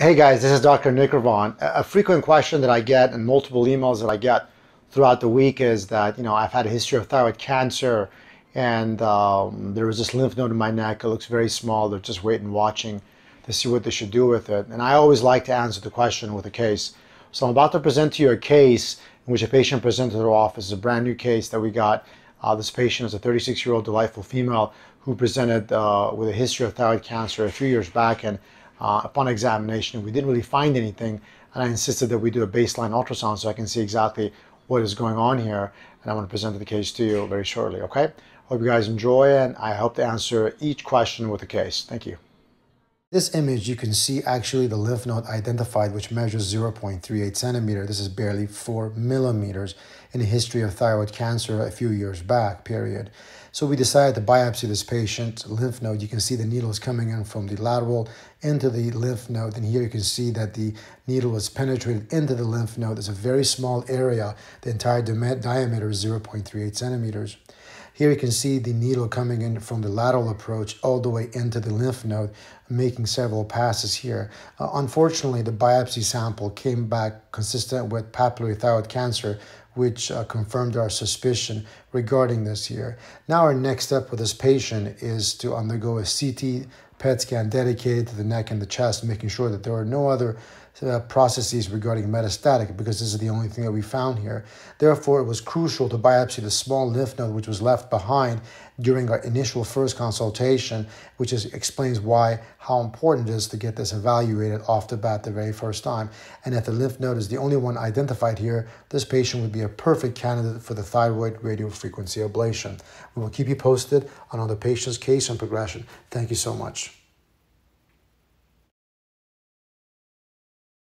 Hey guys, this is Dr. Nikravan. A frequent question that I get and multiple emails that I get throughout the week is that, you know, I've had a history of thyroid cancer and there was this lymph node in my neck. It looks very small. They're just waiting, watching to see what they should do with it. And I always like to answer the question with a case. So I'm about to present to you a case in which a patient presented to our office. It's a brand new case that we got. This patient is a 36-year-old delightful female who presented with a history of thyroid cancer a few years back, and upon examination, we didn't really find anything, and I insisted that we do a baseline ultrasound so I can see exactly what is going on here, and I'm going to present the case to you very shortly, okay? Hope you guys enjoy, and I hope to answer each question with a case. Thank you. This image, you can see actually the lymph node identified, which measures 0.38 centimeter. This is barely 4 millimeters in the history of thyroid cancer a few years back, period. So we decided to biopsy this patient's lymph node. You can see the needle is coming in from the lateral into the lymph node. And here you can see that the needle is penetrated into the lymph node. It's a very small area. The entire diameter is 0.38 centimeters. Here you can see the needle coming in from the lateral approach all the way into the lymph node, making several passes here. Unfortunately, the biopsy sample came back consistent with papillary thyroid cancer, which confirmed our suspicion regarding this here. Now our next step with this patient is to undergo a CT PET scan dedicated to the neck and the chest, making sure that there are no other processes regarding metastatic, because this is the only thing that we found here. Therefore, it was crucial to biopsy the small lymph node which was left behind during our initial first consultation, which explains how important it is to get this evaluated off the bat the very first time. And if the lymph node is the only one identified here, this patient would be a perfect candidate for the thyroid radiofrequency ablation. We will keep you posted on other patients' case and progression. Thank you so much.